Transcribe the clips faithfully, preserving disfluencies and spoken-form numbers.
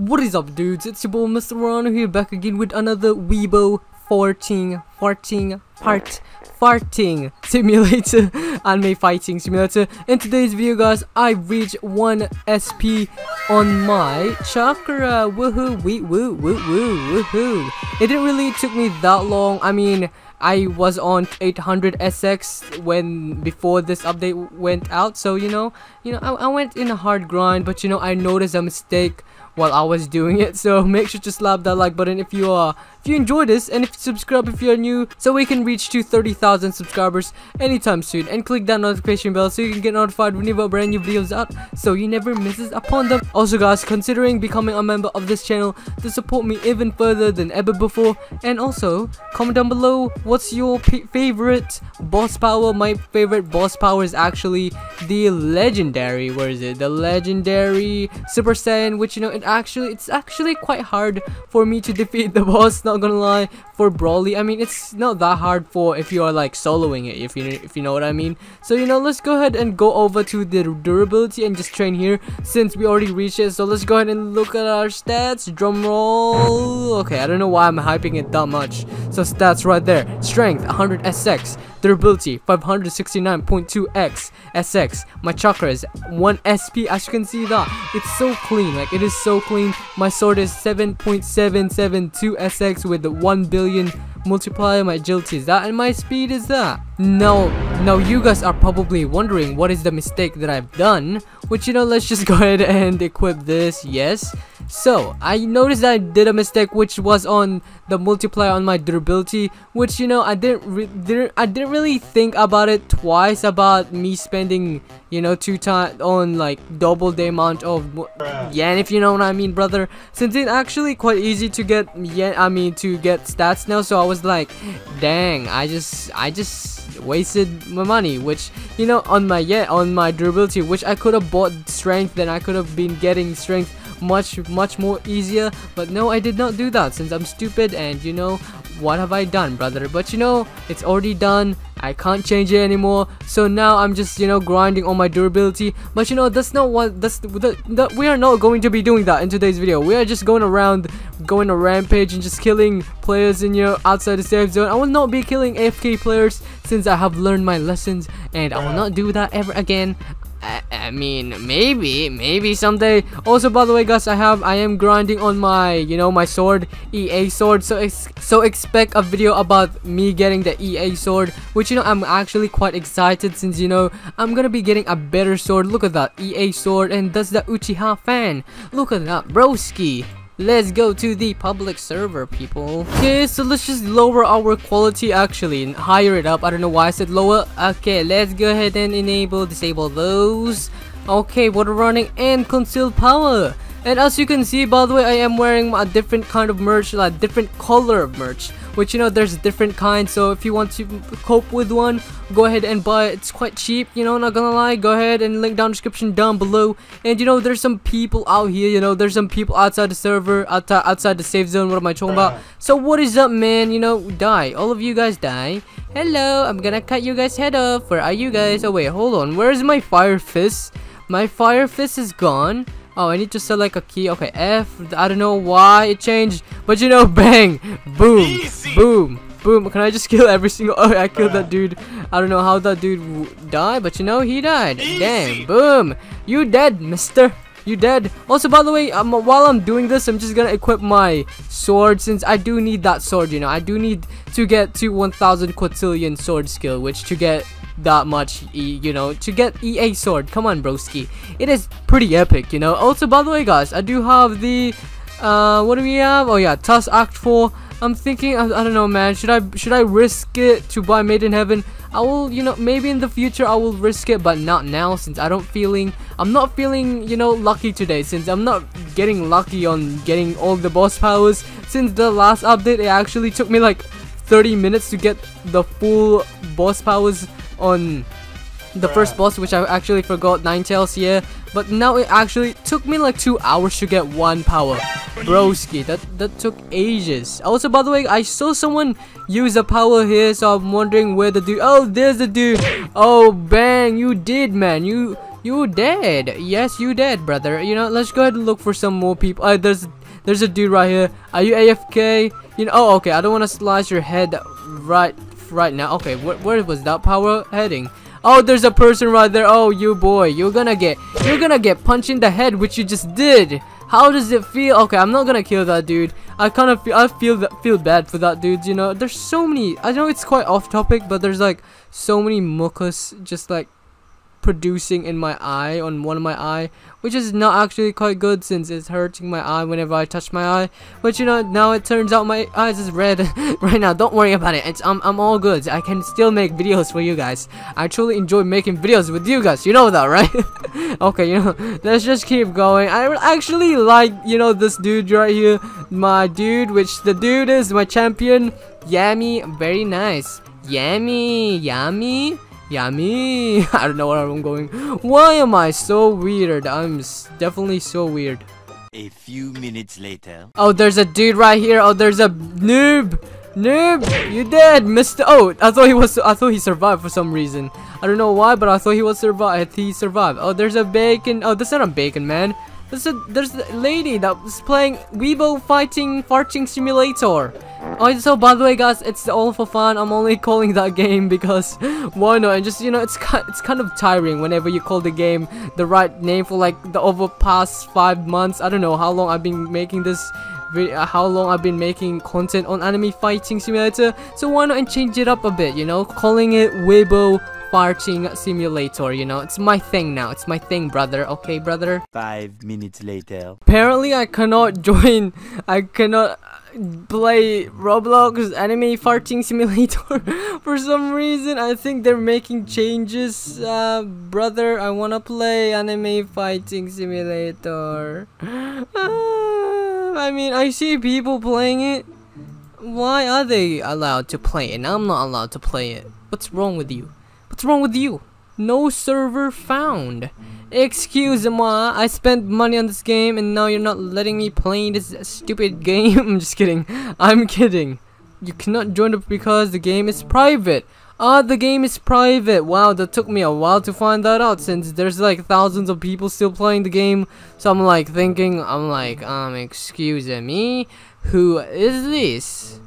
What is up, dudes? It's your boy Mister Rano here, back again with another Weebo fourteen farting part farting simulator, anime fighting simulator. In today's video, guys, I reached one S P on my chakra. Woohoo, wee woo woo woo woohoo. It didn't really took me that long. I mean, I was on eight hundred S X when before this update went out, so you know, you know, I, I went in a hard grind, but you know, I noticed a mistake while I was doing it. So make sure to slap that like button if you are, if you enjoy this, and if you subscribe if you are new, so we can reach to thirty thousand subscribers anytime soon. And click that notification bell so you can get notified whenever brand new videos out, so you never misses upon them. Also, guys, considering becoming a member of this channel to support me even further than ever before. And also comment down below what's your p favorite boss power. My favorite boss power is actually the legendary. Where is it? The legendary Super Saiyan, which you know, it actually it's actually quite hard for me to defeat the boss. Not gonna lie, for Broly, I mean, it's not that hard for if you are like soloing it, if you if you know what I mean. So you know, let's go ahead and go over to the durability and just train here since we already reached it. So let's go ahead and look at our stats. Drum roll. Okay, I don't know why I'm hyping it that much. So stats right there. Strength one hundred S X, durability five hundred sixty-nine point two X S X. My chakra is one S P. As you can see that, it's so clean. Like, it is so clean. My sword is seven point seven seven two S X with the one billion multiplier. My agility is that, and my speed is that. Now, now you guys are probably wondering what is the mistake that I've done, which you know, let's just go ahead and equip this. Yes. So I noticed that I did a mistake, which was on the multiplier on my durability, which you know, I didn't, re didn't I didn't really think about it twice about me spending, you know, two times on like double the amount of yen, if you know what I mean, brother. Since it's actually quite easy to get yen, I mean to get stats now. So I was like, dang, I just I just wasted my money, which you know, on my yen, on my durability, which I could have bought strength, then I could have been getting strength much much more easier. But no, I did not do that since I'm stupid, and you know, what have I done, brother? But you know, it's already done. I can't change it anymore. So now I'm just, you know, grinding on my durability. But you know, that's not what that's that, that, we are not going to be doing that in today's video. We are just going around, going a rampage and just killing players in your outside the safe zone. I will not be killing A F K players since I have learned my lessons, and I will not do that ever again. I, I mean, maybe, maybe someday. Also, by the way, guys, I have, I am grinding on my, you know, my sword, E A sword. So, ex so expect a video about me getting the E A sword, which you know, I'm actually quite excited since you know, I'm gonna be getting a better sword. Look at that E A sword, and that's the Uchiha fan. Look at that, broski. Let's go to the public server, people. Okay, so let's just lower our quality actually and higher it up. I don't know why I said lower. Okay, let's go ahead and enable, disable those. Okay, water running and concealed power. And as you can see, by the way, I am wearing a different kind of merch, like different color of merch, which you know, there's different kinds. So if you want to cope with one, go ahead and buy it. It's quite cheap, you know, not gonna lie. Go ahead and link down description down below. And you know, there's some people out here, you know, there's some people outside the server, outside, outside the safe zone. What am I talking about? So what is up, man? You know, die, all of you guys die. Hello, I'm gonna cut you guys head off. Where are you guys? Oh wait, hold on, where is my fire fist? My fire fist is gone. Oh, I need to select a key. Okay, F. I don't know why it changed, but you know, bang, boom, easy. Boom, boom. Can I just kill every single? Oh, I killed that dude. I don't know how that dude w died, but you know, he died. Easy. Damn, boom, you dead, Mister. You dead. Also, by the way, um, while I'm doing this, I'm just gonna equip my sword since I do need that sword. You know, I do need to get to one thousand quintillion sword skill, which to get that much, you know, to get E A sword. Come on, broski. It is pretty epic, you know. Also, by the way, guys, I do have the uh what do we have? Oh yeah, Tusk Act four. I'm thinking, I, I don't know, man, should I should I risk it to buy Made in Heaven? I will, you know, maybe in the future I will risk it, but not now since I don't feeling I'm not feeling, you know, lucky today since I'm not getting lucky on getting all the boss powers. Since the last update, it actually took me like thirty minutes to get the full boss powers on the first boss, which I actually forgot, Ninetales, yeah. But now it actually took me like two hours to get one power, broski. That that took ages. Also, by the way, I saw someone use a power here, so I'm wondering where the dude. Oh, there's the dude. Oh, bang! You did, man. You You did. Yes, you did, brother. You know, let's go ahead and look for some more people. Uh, there's there's a dude right here. Are you A F K? You know, oh, okay. I don't want to slice your head right right now. Okay, wh where was that power heading? Oh, there's a person right there. Oh, you boy. You're gonna get you're gonna get punched in the head, which you just did. How does it feel? Okay, I'm not gonna kill that dude. I kind of feel I feel that feel bad for that dude. You know, there's so many. I know it's quite off topic, but there's like so many mucus just like producing in my eye, on one of my eye, which is not actually quite good since it's hurting my eye whenever I touch my eye. But you know, now it turns out my eyes is red right now. Don't worry about it. It's I'm I'm all good. I can still make videos for you guys. I truly enjoy making videos with you guys. You know that, right? Okay, you know, let's just keep going. I actually like, you know, this dude right here, my dude, which the dude is my champion, Yami. Very nice, Yami, Yami, Yami. I don't know where I'm going. Why am I so weird? I'm definitely so weird. A few minutes later. Oh, there's a dude right here. Oh, there's a noob. Noob, you dead, Mister Oh, I thought he was. I thought he survived for some reason. I don't know why, but I thought he was survived. He survived. Oh, there's a bacon. Oh, that's not a bacon, man. There's a there's a lady that was playing Weebo Fighting Farting Simulator. Oh, so by the way, guys, it's all for fun. I'm only calling that game because why not? And just, you know, it's it's kind of tiring whenever you call the game the right name for like the over past five months. I don't know how long I've been making this. How long I've been making content on Anime Fighting Simulator, so why not change it up a bit, you know, calling it Weebo Farting Simulator, you know, it's my thing now, it's my thing, brother, okay, brother? Five minutes later. Apparently, I cannot join, I cannot play Roblox Anime Farting Simulator for some reason. I think they're making changes, uh, brother, I wanna play Anime Fighting Simulator. I mean, I see people playing it. Why are they allowed to play it? I'm not allowed to play it. What's wrong with you? What's wrong with you? No server found. Excuse me, I spent money on this game and now you're not letting me play this stupid game. I'm just kidding. I'm kidding. You cannot join it because the game is private. Ah, the game is private. Wow, that took me a while to find that out since there's like thousands of people still playing the game. So I'm like thinking, I'm like, um, excuse me, who is this?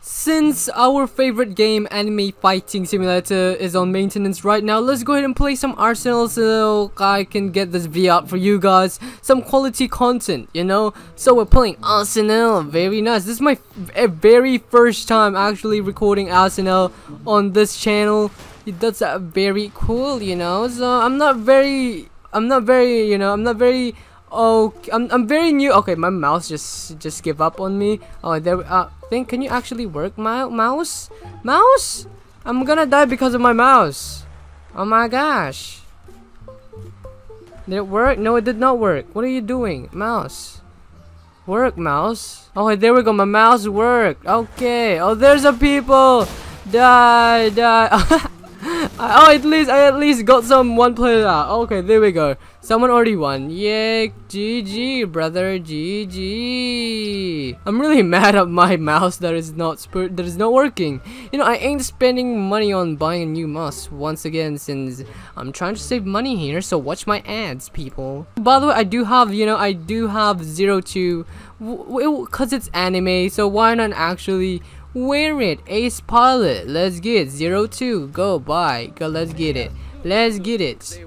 Since our favorite game, Anime Fighting Simulator, is on maintenance right now, let's go ahead and play some Arsenal so I can get this V out for you guys. Some quality content, you know? So we're playing Arsenal, very nice. This is my f very first time actually recording Arsenal on this channel. That's uh, very cool, you know? So I'm not very, I'm not very, you know, I'm not very... Oh, I'm, I'm very new. Okay, my mouse just just give up on me. Oh, there we uh, think can you actually work my mouse? Mouse? I'm gonna die because of my mouse. Oh my gosh. Did it work? No, it did not work. What are you doing? Mouse. Work, mouse. Oh, there we go. My mouse worked. Okay. Oh, there's a people. Die, die. I, oh, at least I at least got some one player out. Okay, there we go. Someone already won. Yay, G G, brother, G G. I'm really mad at my mouse that is not that is not working. You know, I ain't spending money on buying a new mouse once again since I'm trying to save money here. So watch my ads, people. By the way, I do have, you know, I do have Zero Two, cause it's anime. So why not actually wear it? Ace Pilot, let's get Zero Two. Go buy. Go, let's get it. Let's get it.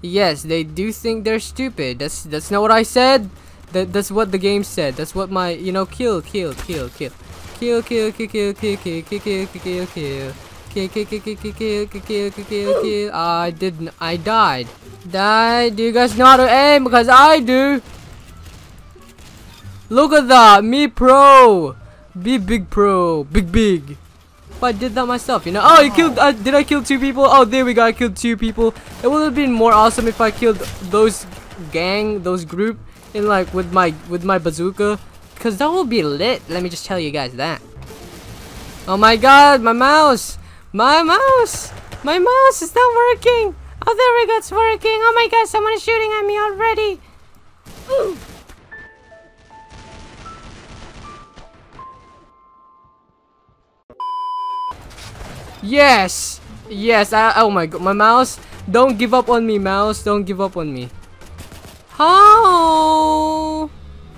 Yes, they do think they're stupid. That's that's not what I said. That that's what the game said. That's what my, you know, kill, kill, kill, kill, kill, kill, kill, kill, kill, kill, kill, kill, kill. Kill, kill, kill, kill, kill, kill, kill, kill. I didn't. I died. Die. Do you guys know how to aim? Because I do. Look at that, me pro, be big pro, big big. But I did that myself, you know. Oh, you killed. Uh, did I kill two people? Oh, there we go. I killed two people. It would have been more awesome if I killed those gang, those group, in like with my with my bazooka, because that would be lit. Let me just tell you guys that. Oh my God, my mouse, my mouse, my mouse is not working. Oh, there we go, it's working. Oh my God, someone is shooting at me already. Ooh. Yes! Yes, I, oh my god, my mouse. Don't give up on me, mouse. Don't give up on me. How?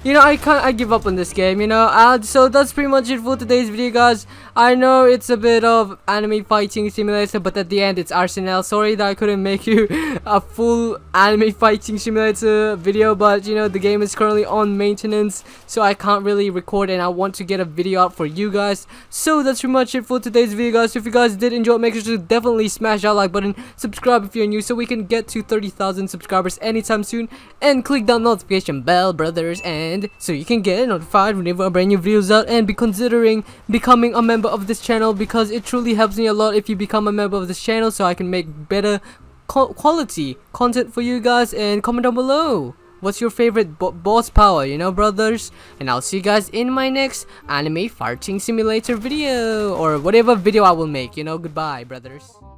You know, I can't, I give up on this game, you know. Uh, so that's pretty much it for today's video, guys. I know it's a bit of Anime Fighting Simulator, but at the end it's Arsenal. Sorry that I couldn't make you a full Anime Fighting Simulator video, but you know, the game is currently on maintenance, so I can't really record, and I want to get a video out for you guys. So that's pretty much it for today's video, guys. So if you guys did enjoy it, make sure to definitely smash that like button, subscribe if you're new, so we can get to thirty thousand subscribers anytime soon, and click that notification bell, brothers, and so you can get notified whenever a brand new videos out, and be considering becoming a member of this channel, because it truly helps me a lot if you become a member of this channel, so I can make better quality content for you guys. And comment down below what's your favorite bo boss power, you know, brothers, and I'll see you guys in my next Anime Fighting Simulator video, or whatever video I will make, you know. Goodbye, brothers.